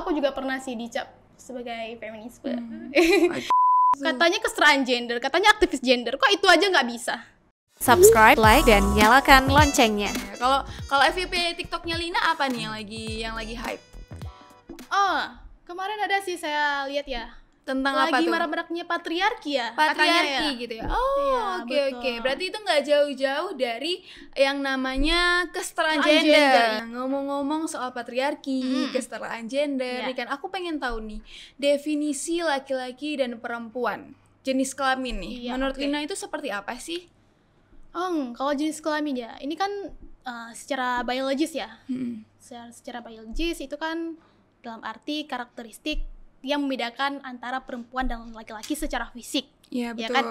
Aku juga pernah sih dicap sebagai feminis. Katanya kesetaraan gender, katanya aktivis gender. Kok itu aja nggak bisa? Subscribe, like, dan nyalakan loncengnya. Kalau FYP TikToknya Lina apa nih yang lagi hype? Oh, kemarin ada sih saya lihat ya. Tentang lagi apa tuh? Lagi marak-maraknya patriarki ya? Patriarki ya? Gitu ya? Oh, oke. Berarti itu nggak jauh-jauh dari yang namanya kesetaraan gender. Ngomong-ngomong soal patriarki, kesetaraan gender, nih kan aku pengen tahu nih, definisi laki-laki dan perempuan, jenis kelamin nih. Menurut Lina itu seperti apa sih? Kalau jenis kelamin ya, ini kan secara biologis ya. Secara biologis itu kan dalam arti karakteristik yang membedakan antara perempuan dan laki-laki secara fisik. Iya, betul. Ya kan?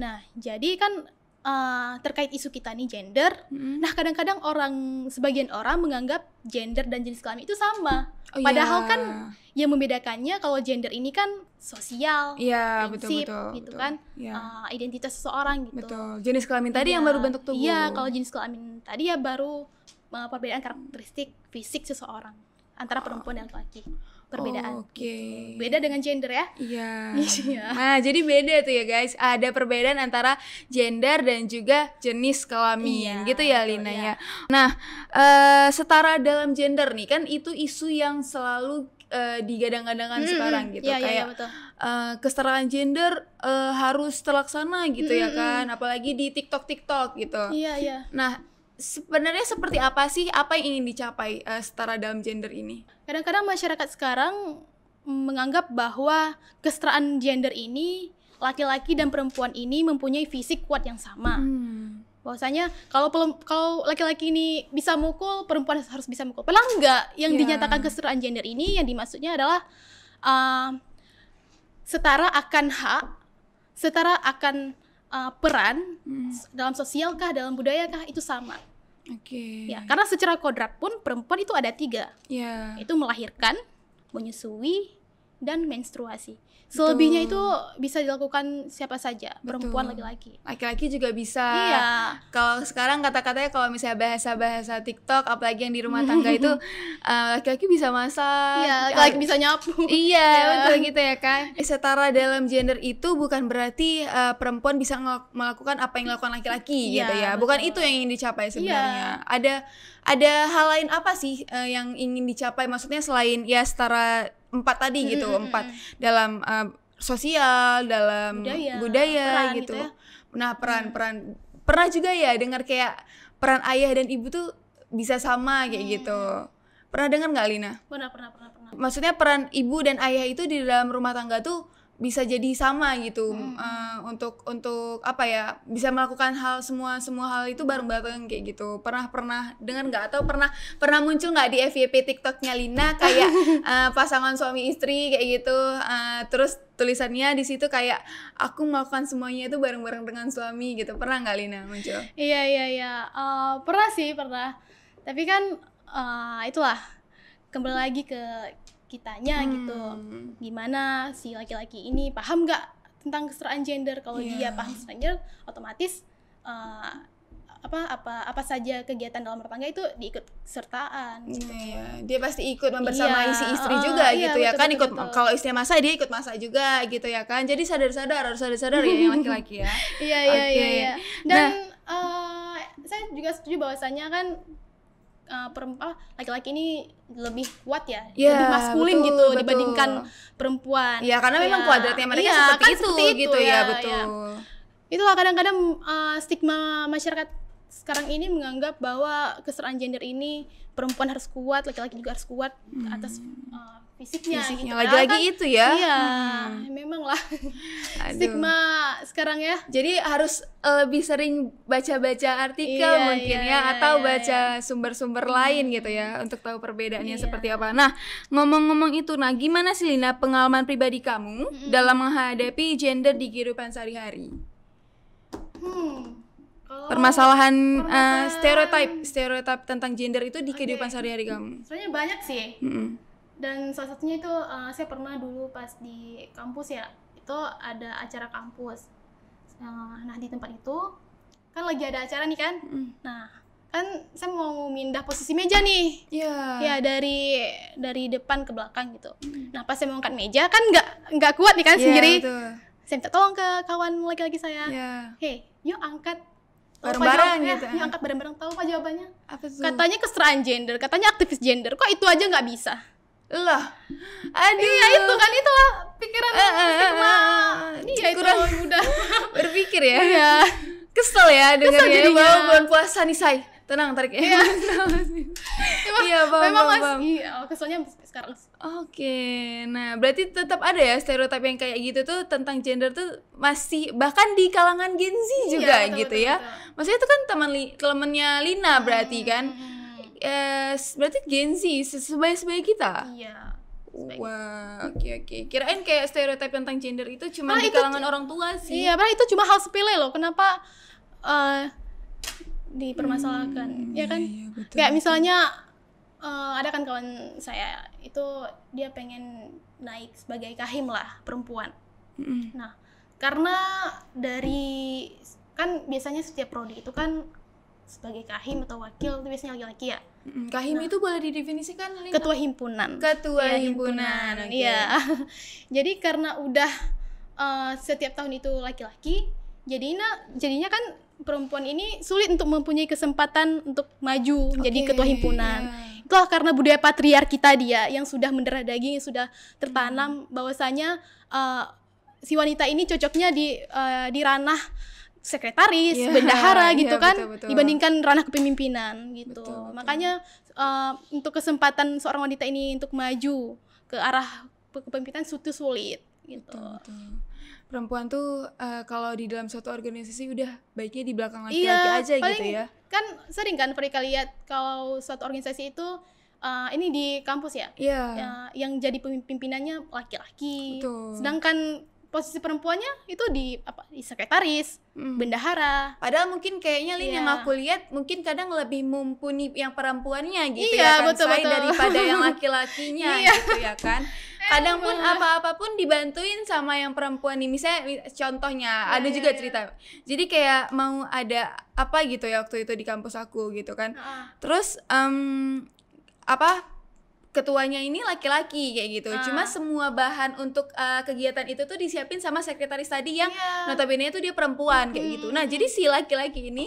Nah, jadi kan terkait isu kita nih gender. Nah, kadang-kadang sebagian orang menganggap gender dan jenis kelamin itu sama. Padahal kan yang membedakannya kalau gender ini kan sosial, prinsip, gitu kan, identitas seseorang gitu. Betul. Jenis kelamin tadi yang baru bentuk tubuh. Iya, kalau jenis kelamin tadi ya baru perbedaan karakteristik fisik seseorang antara perempuan dan laki-laki. Perbedaan. Gitu. Beda dengan gender ya? Iya. Nah, jadi beda tuh ya, guys. Ada perbedaan antara gender dan juga jenis kelamin. Gitu ya, Lina ya. Nah, setara dalam gender nih kan itu isu yang selalu digadang-gadangkan sekarang gitu. Kayak kesetaraan gender harus terlaksana gitu ya kan, apalagi di TikTok gitu. Iya. Nah, sebenarnya seperti apa sih, apa yang ingin dicapai setara dalam gender ini? Kadang-kadang masyarakat sekarang menganggap bahwa kesetaraan gender ini, laki-laki dan perempuan ini mempunyai fisik kuat yang sama. Bahwasanya kalau laki-laki ini bisa mukul, perempuan harus bisa mukul. Padahal enggak, yang dinyatakan kesetaraan gender ini yang dimaksudnya adalah setara akan hak, setara akan peran, dalam sosial kah, dalam budaya kah, itu sama. Ya, karena secara kodrat pun perempuan itu ada 3, itu melahirkan, menyusui, dan menstruasi. Selebihnya itu bisa dilakukan siapa saja, perempuan, laki-laki. Laki-laki juga bisa. Iya. Kalau sekarang kata-katanya kalau misalnya bahasa-bahasa TikTok, apalagi yang di rumah tangga itu laki-laki bisa masak, laki-laki bisa nyapu. Iya, betul gitu ya kan. Setara dalam gender itu bukan berarti perempuan bisa melakukan apa yang dilakukan laki-laki gitu ya. Bukan itu yang ingin dicapai sebenarnya. Ada hal lain apa sih yang ingin dicapai? Maksudnya selain ya setara 4 tadi gitu, 4 dalam sosial, dalam budaya peran gitu. Nah, peran-peran pernah juga ya dengar kayak peran ayah dan ibu tuh bisa sama kayak gitu. Pernah dengar nggak, Lina? Pernah. Maksudnya peran ibu dan ayah itu di dalam rumah tangga tuh bisa jadi sama gitu. Untuk apa ya? Bisa melakukan hal semua hal itu bareng-bareng kayak gitu. Pernah dengar nggak atau pernah muncul nggak di FYP TikToknya Lina kayak pasangan suami istri kayak gitu. Terus tulisannya di situ kayak aku melakukan semuanya itu bareng-bareng dengan suami gitu. Pernah nggak, Lina, muncul? Iya. Pernah sih, pernah. Tapi kan itulah kembali lagi ke kitanya gitu, gimana si laki-laki ini paham nggak tentang kesetaraan gender? Kalau dia paham kesetaraan gender, otomatis apa saja kegiatan dalam rumah tangga itu diikut sertaan. Gitu. Dia pasti ikut membersamai si istri juga gitu ya kan. Betul. Kalau istri masak dia ikut masak juga gitu ya kan. Jadi harus sadar ya yang laki-laki ya. Iya. Dan saya juga setuju bahwasanya kan perempuan, laki-laki ini lebih kuat ya, lebih maskulin gitu dibandingkan perempuan. Iya, karena memang kuadratnya mereka seperti, kan seperti itu ya, betul. Itulah kadang-kadang stigma masyarakat sekarang ini menganggap bahwa kesetaraan gender ini perempuan harus kuat, laki-laki juga harus kuat atas fisiknya gitu. Lagi-lagi kan, itu ya. Iya, memang lah. Stigma sekarang ya. Jadi harus lebih sering baca-baca artikel mungkin ya, atau baca sumber-sumber lain gitu ya, untuk tahu perbedaannya seperti apa. Nah, ngomong-ngomong itu, nah gimana sih, Lina, pengalaman pribadi kamu dalam menghadapi gender di kehidupan sehari-hari? Permasalahan stereotip tentang gender itu di kehidupan sehari-hari kamu? Sebenarnya banyak sih. Dan salah satunya itu saya pernah dulu pas di kampus ya, itu ada acara kampus. Nah, di tempat itu kan lagi ada acara nih kan. Nah, kan saya mau mindah posisi meja nih. Iya. Yeah. Ya dari depan ke belakang gitu. Nah, pas saya mau angkat meja kan nggak kuat nih kan sendiri. Betul. Saya minta tolong ke kawan laki-laki saya. Yeah. Hey, yuk angkat bareng-bareng gitu. Yuk angkat bareng-bareng, tahu apa jawabannya? Apa tuh? Katanya kesetaraan gender, katanya aktivis gender. Kok itu aja nggak bisa? Loh, aduh. Iya itu kan, itulah pikiran stigma. Iya itu udah berpikir ya. Iya. Kesel ya dengar ya. Bawa bulan puasa nih, Say. Tenang, tarik ya. Iya, memang masih keselnya sekarang. Oke. Nah, berarti tetap ada ya stereotip yang kayak gitu tuh tentang gender tuh masih bahkan di kalangan Gen Z juga gitu ya. Maksudnya itu kan temennya Lina berarti kan. Berarti Gen Z sebaik-sebaik kita. Iya. Wah, oke. Kirain kayak stereotip tentang gender itu cuma di kalangan orang tua sih. Iya, padahal itu cuma hal sepele loh. Kenapa dipermasalahkan? Ya kan? Iya, kayak misalnya ada kan kawan saya itu dia pengen naik sebagai kahim lah, perempuan. Nah, karena dari kan biasanya setiap prodi itu kan sebagai kahim atau wakil itu biasanya laki-laki ya. Kahim itu boleh didefinisikan Lina? Ketua himpunan. Ketua himpunan. Iya. Okay. Jadi karena udah setiap tahun itu laki-laki, jadinya kan perempuan ini sulit untuk mempunyai kesempatan untuk maju jadi ketua himpunan. Yeah. Itulah karena budaya patriarki tadi ya, yang sudah mendarah daging, yang sudah tertanam bahwasanya si wanita ini cocoknya di ranah sekretaris, bendahara gitu kan, betul. Dibandingkan ranah kepemimpinan gitu. Betul. Makanya untuk kesempatan seorang wanita ini untuk maju ke arah kepemimpinan itu sulit gitu. Betul. Perempuan tuh kalau di dalam suatu organisasi udah baiknya di belakang laki-laki aja gitu ya. Kan sering kan mereka lihat kalau suatu organisasi itu ini di kampus ya. Yang jadi pemimpinannya laki-laki. Sedangkan posisi perempuannya itu di sekretaris, bendahara. Padahal mungkin kayaknya Lin yang aku lihat mungkin kadang lebih mumpuni yang perempuannya gitu ya kan, betul. Daripada yang laki-lakinya gitu ya kan. Kadang pun apa-apapun dibantuin sama yang perempuan nih. Misalnya contohnya ada juga cerita. Jadi kayak mau ada apa gitu ya waktu itu di kampus aku gitu kan. Terus ketuanya ini laki-laki kayak gitu. Cuma semua bahan untuk kegiatan itu tuh disiapin sama sekretaris tadi yang notabene itu dia perempuan kayak gitu. Nah, jadi si laki-laki ini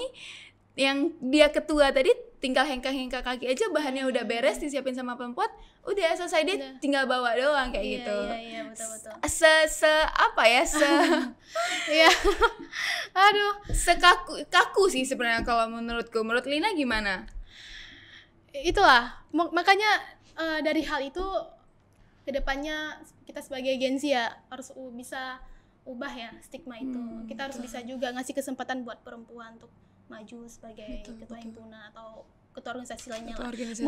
yang dia ketua tadi tinggal hengkang-hengkang kaki aja, bahannya udah beres disiapin sama perempuan, udah selesai, dia tinggal bawa doang kayak gitu. Iya, betul-betul. Sekaku sih sebenarnya kalau menurutku. Menurut Lina gimana? Itulah, makanya dari hal itu kedepannya kita sebagai Gen Z ya harus bisa ubah ya stigma itu. Kita harus bisa juga ngasih kesempatan buat perempuan untuk maju sebagai ketua himpunan atau ketua organisasi lainnya.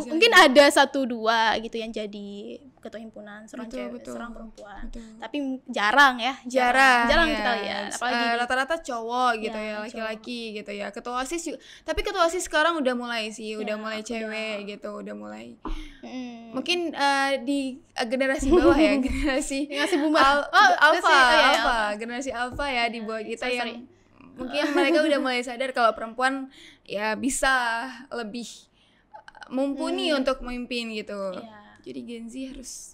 Mungkin ada 1-2 gitu yang jadi ketua himpunan seorang perempuan. Tapi jarang kita lihat. Apalagi rata-rata cowok gitu ya, laki-laki gitu ya. Ketua OSIS juga. Tapi ketua OSIS sekarang udah mulai sih, udah mulai cewek gitu, udah mulai. Mungkin di generasi bawah ya, generasi alpha, generasi alpha ya di bawah kita yang mungkin mereka udah mulai sadar kalau perempuan ya bisa lebih mumpuni untuk memimpin gitu. Jadi Gen Z harus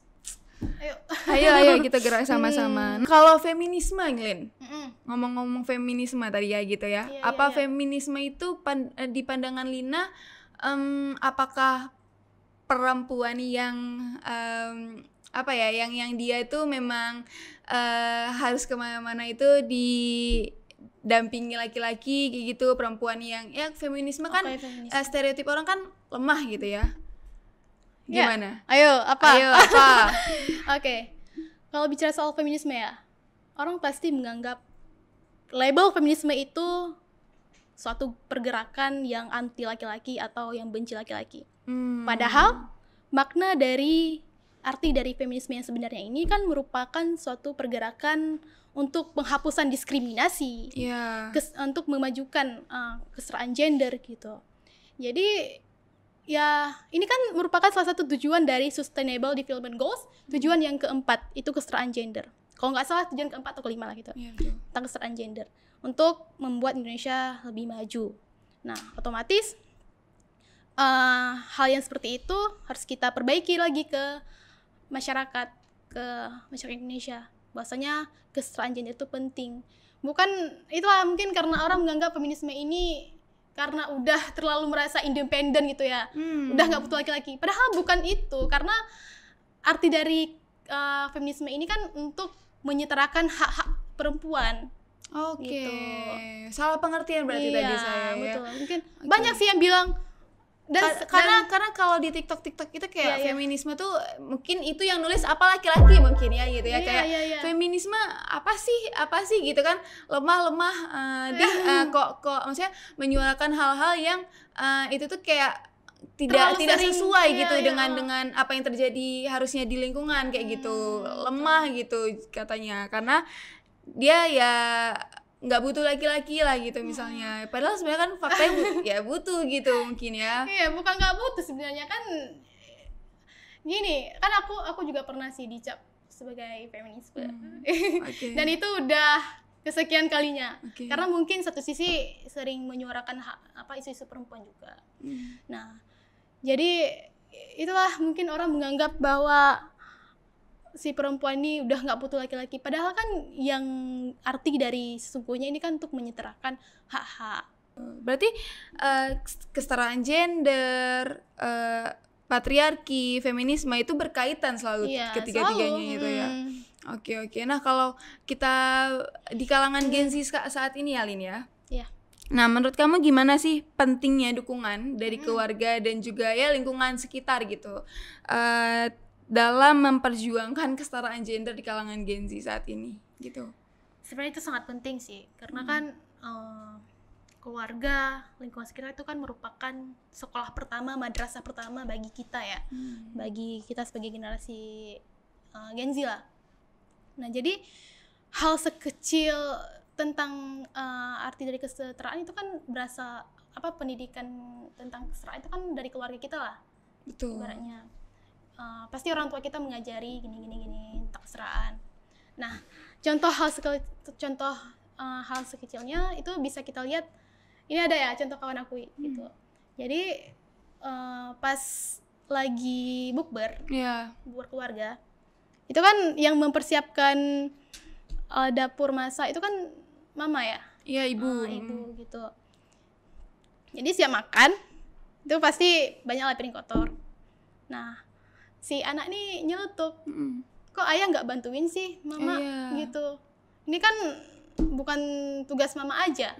ayo kita gerak sama-sama. Kalau feminisme, Lin, ngomong-ngomong feminisme tadi ya gitu ya, feminisme itu di pandangan Lina apakah perempuan yang yang dia itu memang harus kemana-mana itu didampingi laki-laki kayak gitu, perempuan yang ya feminisme kan stereotip orang kan lemah gitu ya. Gimana? Ayo apa? Oke. Kalau bicara soal feminisme ya, orang pasti menganggap label feminisme itu suatu pergerakan yang anti laki-laki atau yang benci laki-laki. Padahal makna dari arti dari feminisme yang sebenarnya ini kan merupakan suatu pergerakan untuk penghapusan diskriminasi, untuk memajukan kesetaraan gender gitu. Jadi ya ini kan merupakan salah satu tujuan dari Sustainable Development Goals, tujuan yang keempat itu kesetaraan gender. Kalau nggak salah tujuan keempat atau kelima lah gitu, tentang kesetaraan gender untuk membuat Indonesia lebih maju. Nah, otomatis hal yang seperti itu harus kita perbaiki lagi ke masyarakat Indonesia. Bahwasanya kesetaraan gender itu penting. Bukan, itulah mungkin karena orang menganggap feminisme ini karena udah terlalu merasa independen gitu ya, udah nggak butuh laki-laki. Padahal bukan itu, karena arti dari feminisme ini kan untuk menyetarakan hak-hak perempuan. Oke, okay. Gitu. Salah pengertian berarti tadi saya. Iya, betul. Ya? Mungkin okay. Banyak sih yang bilang. Karena kalau di TikTok itu kayak feminisme tuh mungkin itu yang nulis apa laki-laki mungkin ya gitu ya, kayak feminisme apa sih gitu kan, lemah kok maksudnya menyuarakan hal-hal yang itu tuh kayak tidak sesuai gitu dengan apa yang terjadi harusnya di lingkungan kayak gitu, lemah gitu katanya karena dia ya nggak butuh laki-laki lah gitu misalnya, padahal sebenarnya kan faktanya butuh gitu mungkin ya. Iya, bukan nggak butuh sebenarnya, kan gini kan aku juga pernah sih dicap sebagai feminis dan itu udah kesekian kalinya karena mungkin satu sisi sering menyuarakan isu-isu perempuan juga. Nah jadi itulah mungkin orang menganggap bahwa si perempuan ini udah nggak butuh laki-laki, padahal kan yang arti dari sesungguhnya ini kan untuk menyetarakan hak-hak. Berarti kesetaraan gender, patriarki, feminisme itu berkaitan selalu ketiga-tiganya gitu ya. Oke. Nah kalau kita di kalangan Gen Z saat ini ya Lin ya. Iya. Nah menurut kamu gimana sih pentingnya dukungan dari keluarga dan juga ya lingkungan sekitar gitu? Dalam memperjuangkan kesetaraan gender di kalangan Gen Z saat ini, gitu. Sebenarnya itu sangat penting sih, karena kan keluarga, lingkungan sekitar itu kan merupakan sekolah pertama, madrasah pertama bagi kita ya, bagi kita sebagai generasi Gen Z lah. Nah jadi hal sekecil tentang arti dari kesetaraan itu kan berasal pendidikan tentang kesetaraan itu kan dari keluarga kita lah, ibaratnya. Pasti orang tua kita mengajari gini tentang kesetaraan. Nah, hal sekecilnya itu bisa kita lihat. Ini ada ya contoh kawan aku gitu. Jadi pas lagi bukber, bukber keluarga, itu kan yang mempersiapkan dapur masak itu kan mama ya. Iya ibu gitu. Jadi siap makan itu pasti banyak piring kotor. Nah si anak nih nyelutup, kok ayah nggak bantuin sih mama gitu, ini kan bukan tugas mama aja.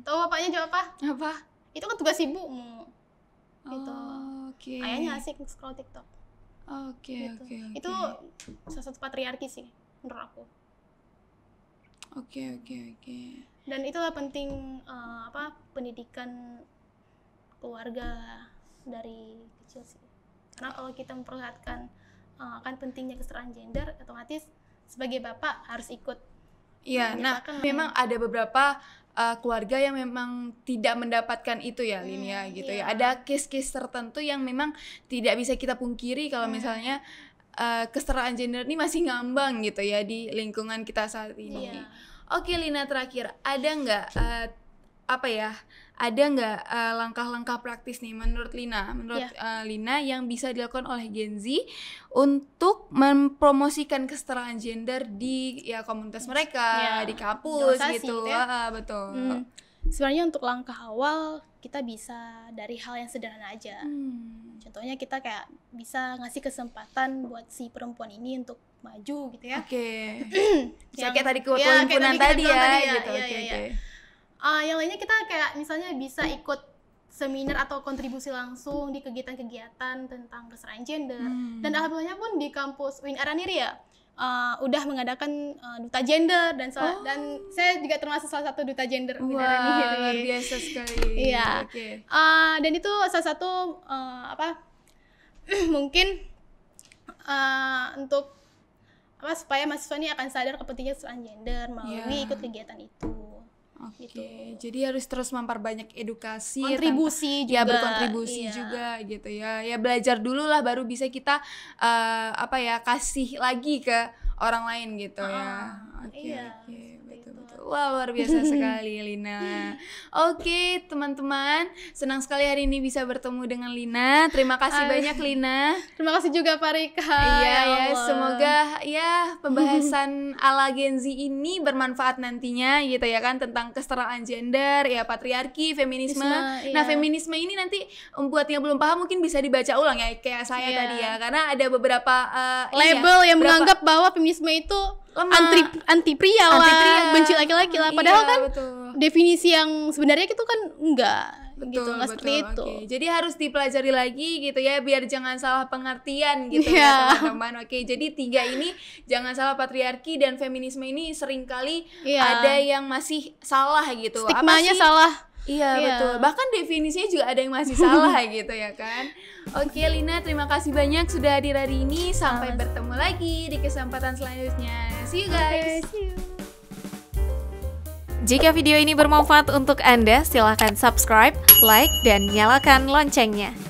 Tahu bapaknya jawab apa? Itu kan tugas ibumu gitu. Ayahnya asik scroll TikTok. Oke. Itu salah satu patriarki sih menurut aku. Oke. Dan itulah penting pendidikan keluarga dari kecil sih. Karena kalau kita memperhatikan akan pentingnya kesetaraan gender, otomatis sebagai bapak harus ikut. Iya, nah memang ada beberapa keluarga yang memang tidak mendapatkan itu ya Lin ya gitu ya. Ada case-case tertentu yang memang tidak bisa kita pungkiri kalau misalnya kesetaraan gender ini masih ngambang gitu ya di lingkungan kita saat ini. Iya. Oke Lina, terakhir ada nggak langkah-langkah praktis nih menurut Lina, yang bisa dilakukan oleh Gen Z untuk mempromosikan kesetaraan gender di komunitas mereka, di kampus gitu ya. Betul. Sebenarnya untuk langkah awal kita bisa dari hal yang sederhana aja. Contohnya kita kayak bisa ngasih kesempatan buat si perempuan ini untuk maju gitu ya. Kayak tadi kewirausahaan tadi ya gitu. Yang lainnya kita kayak misalnya bisa ikut seminar atau kontribusi langsung di kegiatan-kegiatan tentang kesetaraan gender. Dan alhamdulillahnya pun di kampus UIN Araniri ya udah mengadakan duta gender dan saya juga termasuk salah satu duta gender UIN Araniri. Luar biasa sekali. Iya. Dan itu salah satu untuk supaya mahasiswa ini akan sadar kepentingan kesetaraan gender melalui ikut kegiatan itu. Oke. Jadi harus terus memperbanyak edukasi, kontribusi juga. Ya, berkontribusi juga gitu ya. Ya belajar dulu lah baru bisa kita kasih lagi ke orang lain gitu ya. Oke. Betul. Wah, luar biasa sekali Lina. Oke, teman-teman, senang sekali hari ini bisa bertemu dengan Lina. Terima kasih banyak Lina. Terima kasih juga Pak Rika. Iya, ya, semoga ya pembahasan ala Gen Z ini bermanfaat nantinya gitu ya kan, tentang kesetaraan gender, ya patriarki, feminisme. Nah, feminisme ini nanti buat yang belum paham mungkin bisa dibaca ulang ya kayak saya tadi ya, karena ada beberapa label yang menganggap bahwa feminisme itu anti pria lah, benci laki-laki lah, padahal kan definisi yang sebenarnya itu kan enggak gitu, nggak seperti itu. Jadi harus dipelajari lagi gitu ya, biar jangan salah pengertian gitu ya teman-teman. Oke, jadi tiga ini, jangan salah, patriarki dan feminisme ini seringkali ada yang masih salah gitu, stigmanya salah. Iya, betul. Bahkan definisinya juga ada yang masih salah gitu ya kan. Oke Lina, terima kasih banyak sudah hadir hari ini. Sampai bertemu lagi di kesempatan selanjutnya. See you guys. Okay, see you. Jika video ini bermanfaat untuk Anda, silahkan subscribe, like, dan nyalakan loncengnya.